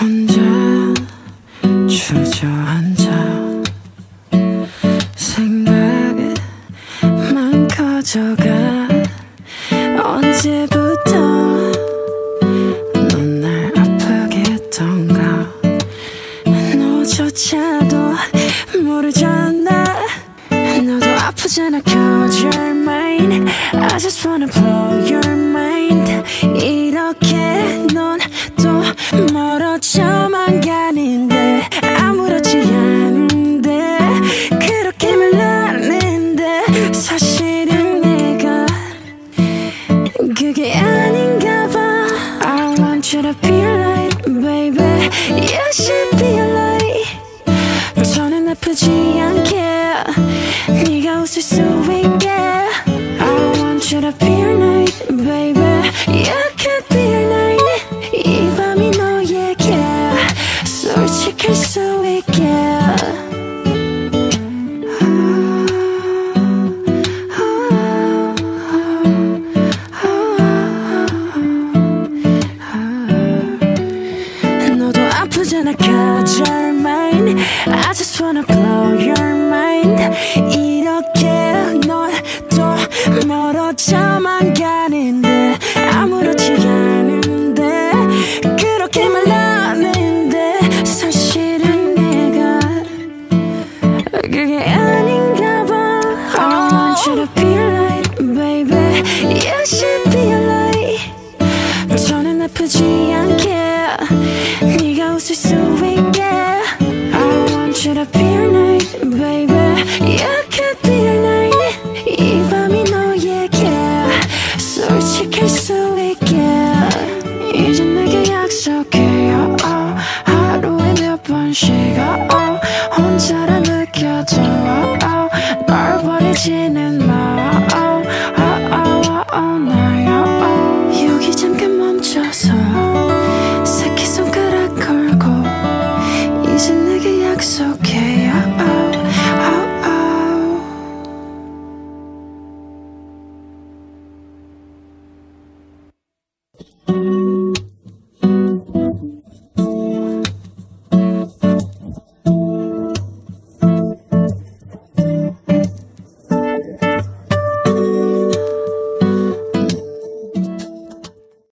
혼자 주저앉아 생각만 커져가 언제부터 넌 날 아프게 했던가 너조차도 모르잖아 너도 아프잖아 close your mind I just wanna blow your mind 이렇게 넌 또 멀어져만 가는데 아무렇지 않은데 그렇게 말하는데 사실은 내가 그게 아닌가 봐 I want you to be a light baby You should be a light 더는 아프지 않게 네가 웃을 수 있게 I want you to be a night baby You could be a night 이 밤이 너에게 솔직할 수 있게 너도 아프잖아 close your mind I just wanna blow your mind 이렇게 넌 또 멀어져만 가니